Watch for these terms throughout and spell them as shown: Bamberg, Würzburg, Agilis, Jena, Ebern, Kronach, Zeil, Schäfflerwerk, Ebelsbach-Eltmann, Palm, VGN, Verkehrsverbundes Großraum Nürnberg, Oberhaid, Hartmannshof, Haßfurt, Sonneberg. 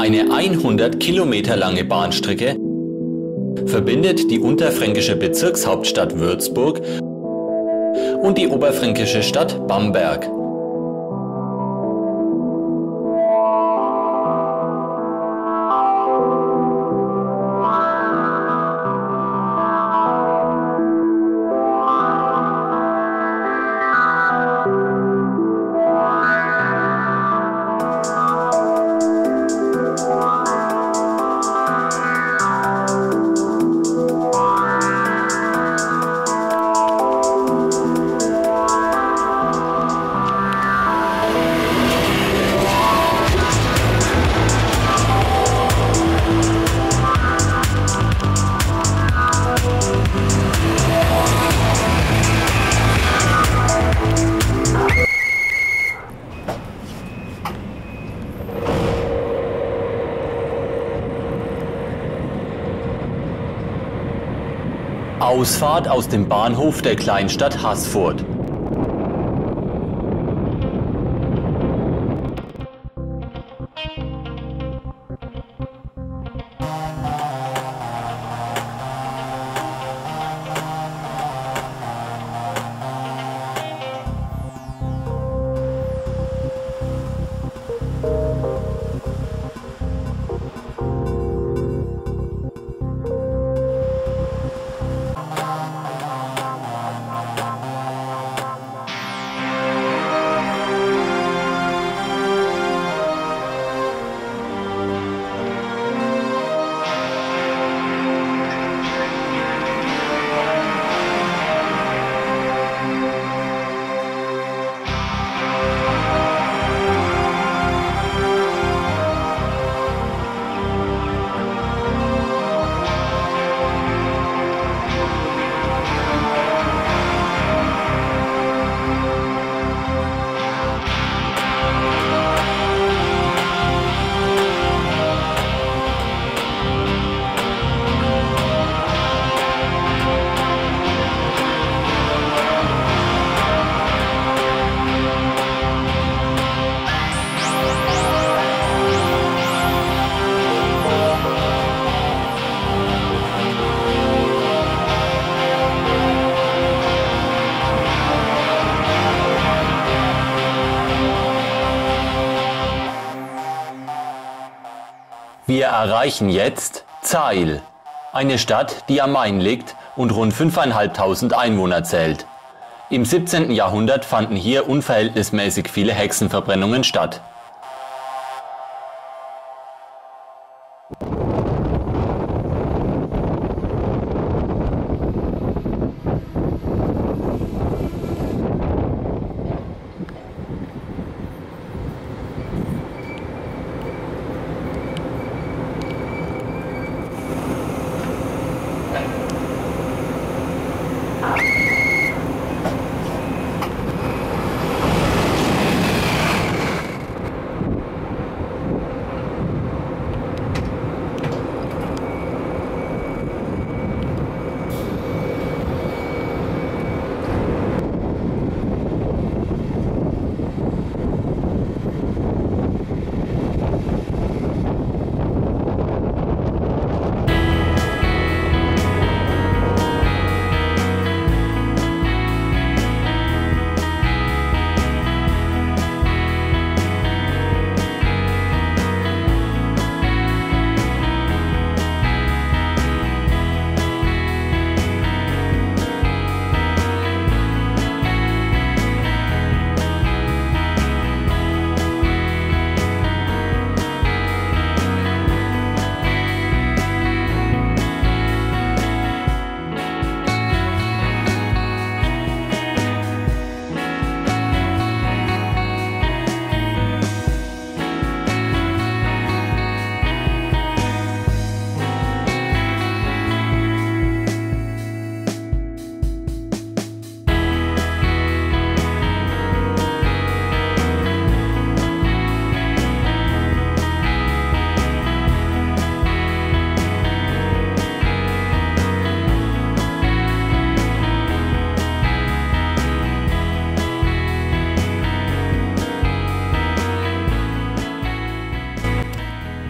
Eine 100 Kilometer lange Bahnstrecke verbindet die unterfränkische Bezirkshauptstadt Würzburg und die oberfränkische Stadt Bamberg. Ausfahrt aus dem Bahnhof der Kleinstadt Haßfurt. Wir erreichen jetzt Zeil, eine Stadt, die am Main liegt und rund 5.500 Einwohner zählt. Im 17. Jahrhundert fanden hier unverhältnismäßig viele Hexenverbrennungen statt.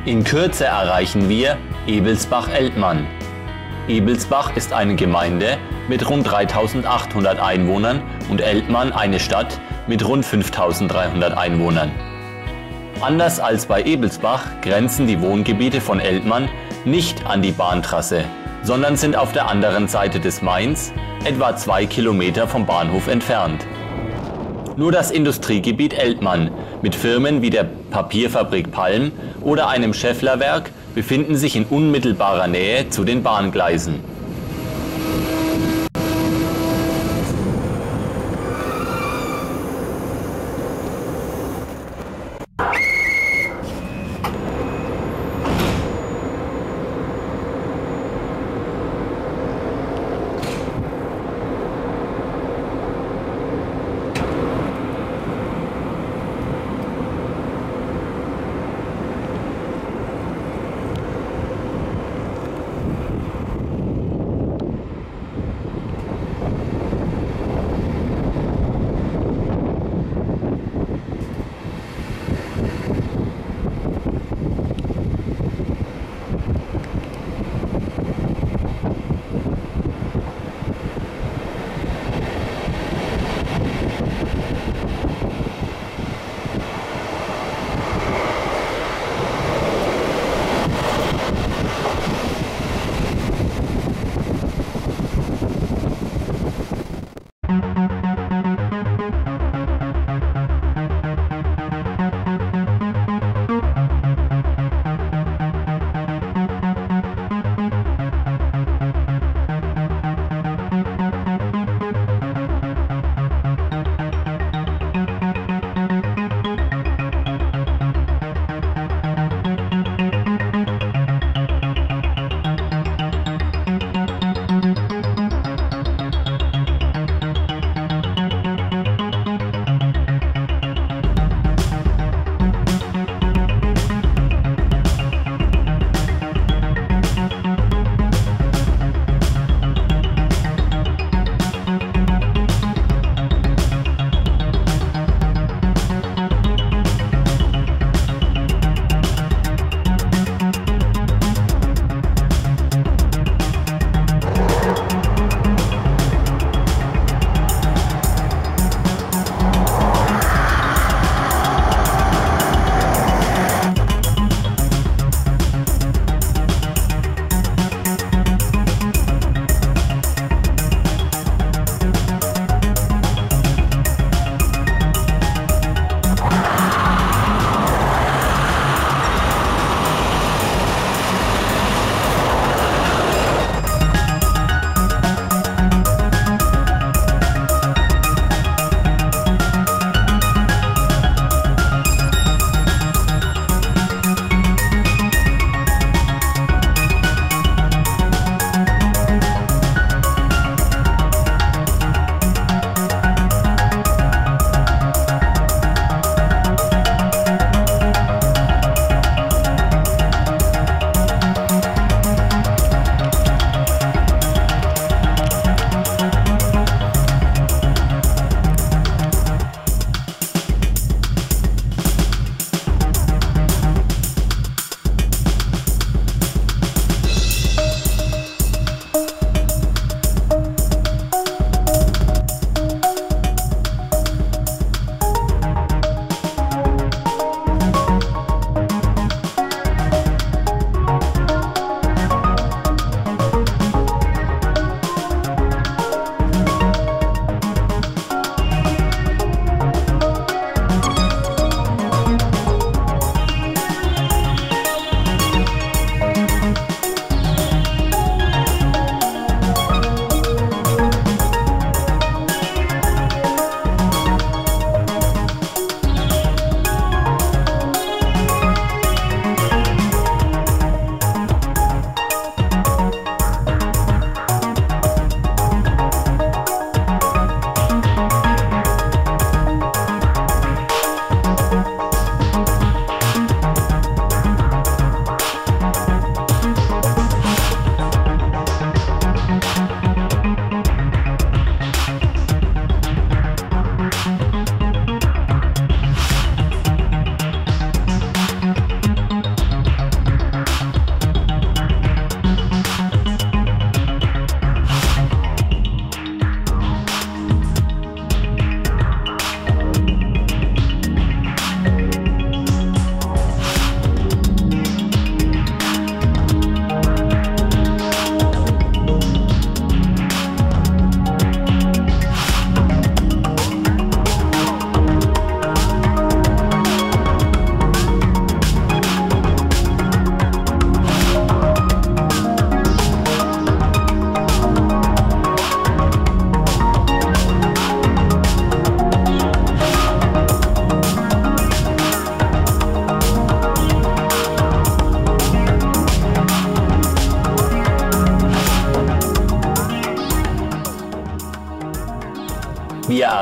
In Kürze erreichen wir Ebelsbach-Eltmann. Ebelsbach ist eine Gemeinde mit rund 3.800 Einwohnern und Eltmann eine Stadt mit rund 5.300 Einwohnern. Anders als bei Ebelsbach grenzen die Wohngebiete von Eltmann nicht an die Bahntrasse, sondern sind auf der anderen Seite des Mains, etwa 2 Kilometer vom Bahnhof entfernt. Nur das Industriegebiet Eltmann mit Firmen wie der Papierfabrik Palm oder einem Schäfflerwerk befinden sich in unmittelbarer Nähe zu den Bahngleisen.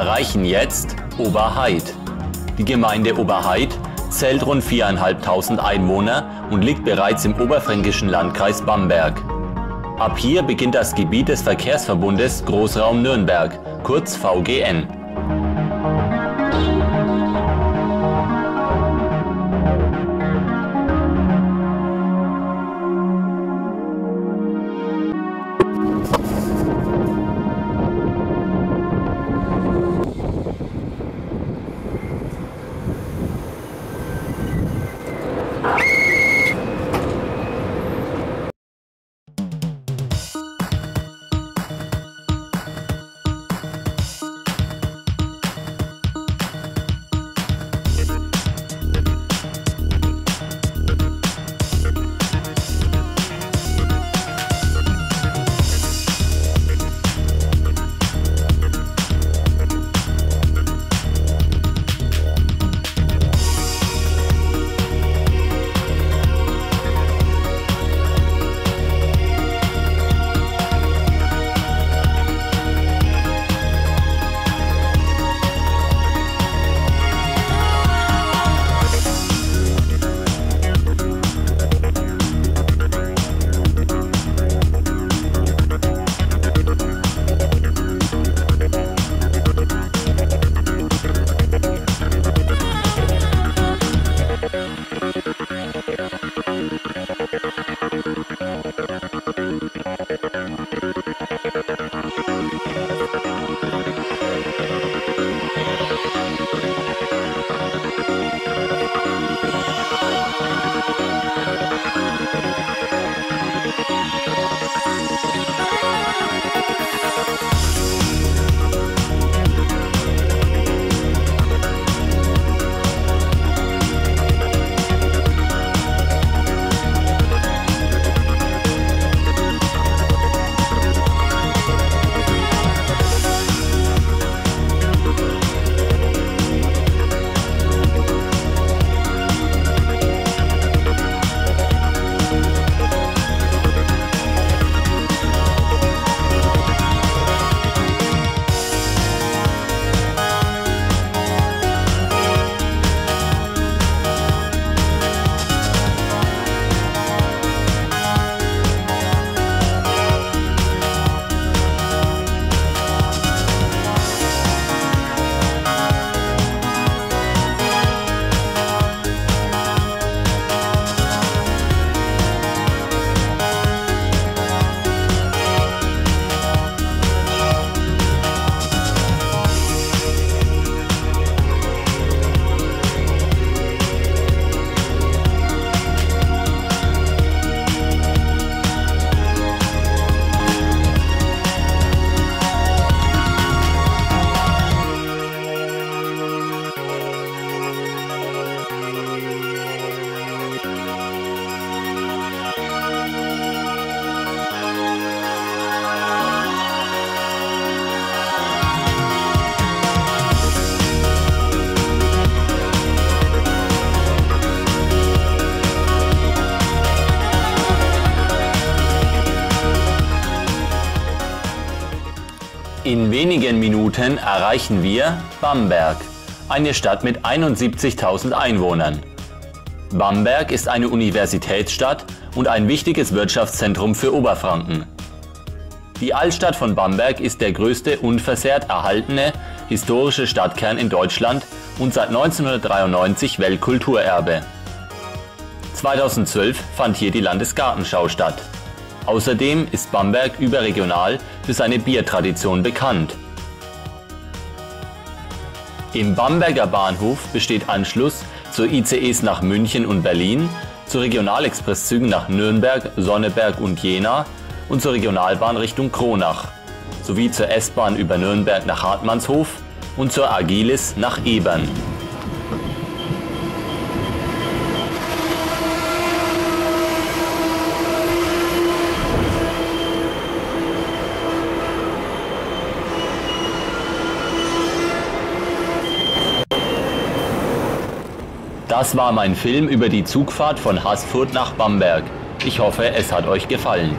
erreichen jetzt Oberhaid. Die Gemeinde Oberhaid zählt rund 4.500 Einwohner und liegt bereits im oberfränkischen Landkreis Bamberg. Ab hier beginnt das Gebiet des Verkehrsverbundes Großraum Nürnberg, kurz VGN. In wenigen Minuten erreichen wir Bamberg, eine Stadt mit 71.000 Einwohnern. Bamberg ist eine Universitätsstadt und ein wichtiges Wirtschaftszentrum für Oberfranken. Die Altstadt von Bamberg ist der größte unversehrt erhaltene historische Stadtkern in Deutschland und seit 1993 Weltkulturerbe. 2012 fand hier die Landesgartenschau statt. Außerdem ist Bamberg überregional für seine Biertradition bekannt. Im Bamberger Bahnhof besteht Anschluss zu ICEs nach München und Berlin, zu Regionalexpresszügen nach Nürnberg, Sonneberg und Jena und zur Regionalbahn Richtung Kronach, sowie zur S-Bahn über Nürnberg nach Hartmannshof und zur Agilis nach Ebern. Das war mein Film über die Zugfahrt von Haßfurt nach Bamberg. Ich hoffe, es hat euch gefallen.